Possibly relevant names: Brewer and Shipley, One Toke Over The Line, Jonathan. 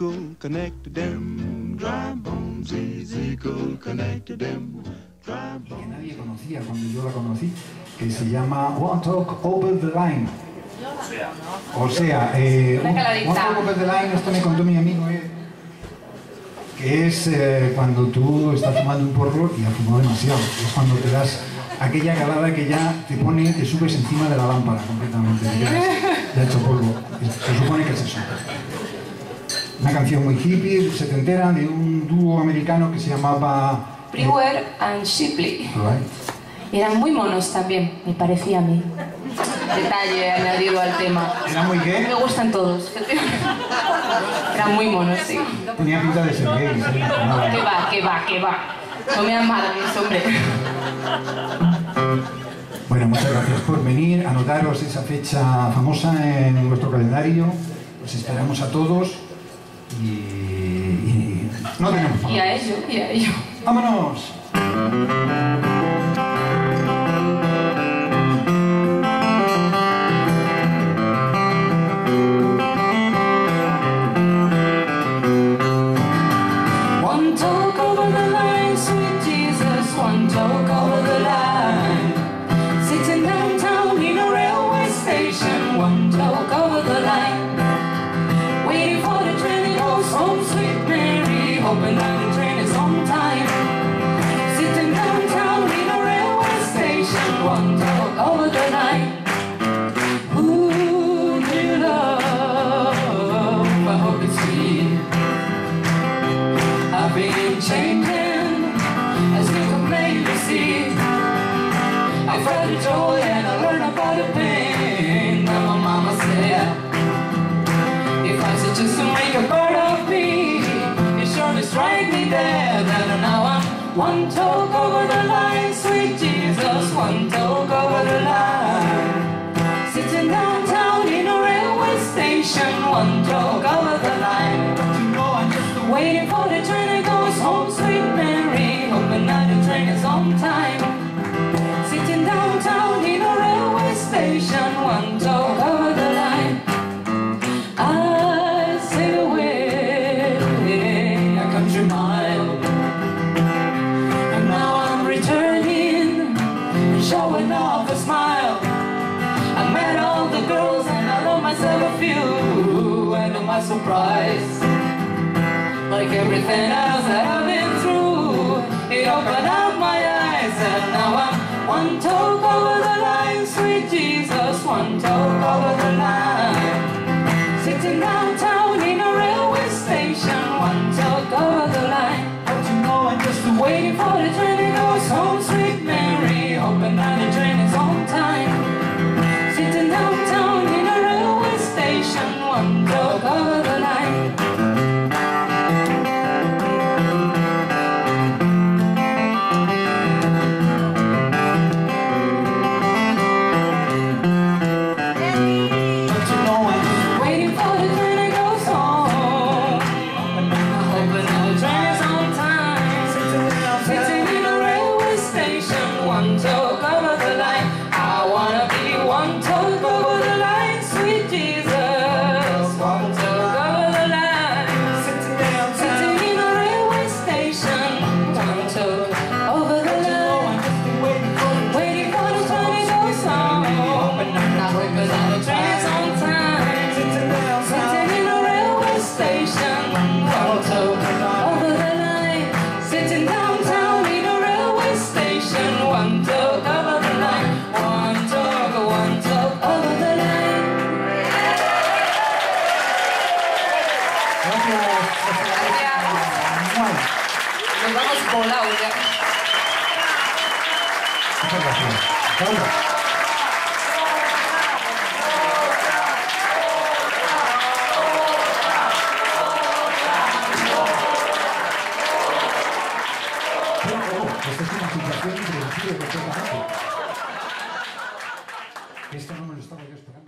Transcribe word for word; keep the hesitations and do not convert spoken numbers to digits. equal, connected them, dry bones is equal, connected them, dry bones. Que nadie conocía cuando yo la conocí, que se llama One Toke Over The Line. O sea, eh, un, One Toke Over The Line, esto me contó mi amigo, eh, que es eh, cuando tú estás fumando un porro y has fumado demasiado, es cuando te das aquella calada que ya te pone, te subes encima de la lámpara completamente, ya hecho polvo. Se supone que es eso. Una canción muy hippie, setentera, de un dúo americano que se llamaba Brewer and Shipley. Right. Eran muy monos también, me parecía a mí. Detalle añadido al tema. ¿Eran muy qué? Me gustan todos. Eran muy monos, sí. Tenía pinta de ser gay. ¿Sí? No. Que va, que va, que va. No me han mal, hombre. Bueno, muchas gracias por venir. Anotaros esa fecha famosa en vuestro calendario. Os esperamos a todos. Y... y... no tenemos más. Y a ello, y a ello. ¡Vámonos! One toke over the line, sweet Jesus, one toke over the line. Sitting downtown in a railway station, one toke over the line. Waiting for the train that goes home, sweet Mary, hoping that the train is on time. Sitting downtown in a railway station, one toke over the line. Changing as you can plainly see, I felt the joy and I learned about the pain that my mama said. If I should choose to make a part of me, it sure to strike me dead. And now I'm one toke over the line, sweet Jesus, one toke over the line. Sitting downtown in a railway station, one toke over the line. But you know I'm just waiting for the train. Home, sweet Mary, hoping that the train is on time. Sitting downtown in a railway station, one toke over the line. I sail away a country mile, and now I'm returning, showing off a smile. I met all the girls and I love myself a few, and to my surprise, like everything else that I've been through, it opened up my eyes. And now I'm one toke over the line, sweet Jesus, one toke over the line. Sitting downtown in a railway station, one toke over the line. But you know I'm just waiting for the train that goes home, sweet Mary, hoping that the train is on time. Sitting downtown in a railway station, one toke over the line. Esto no me lo estaba yo esperando.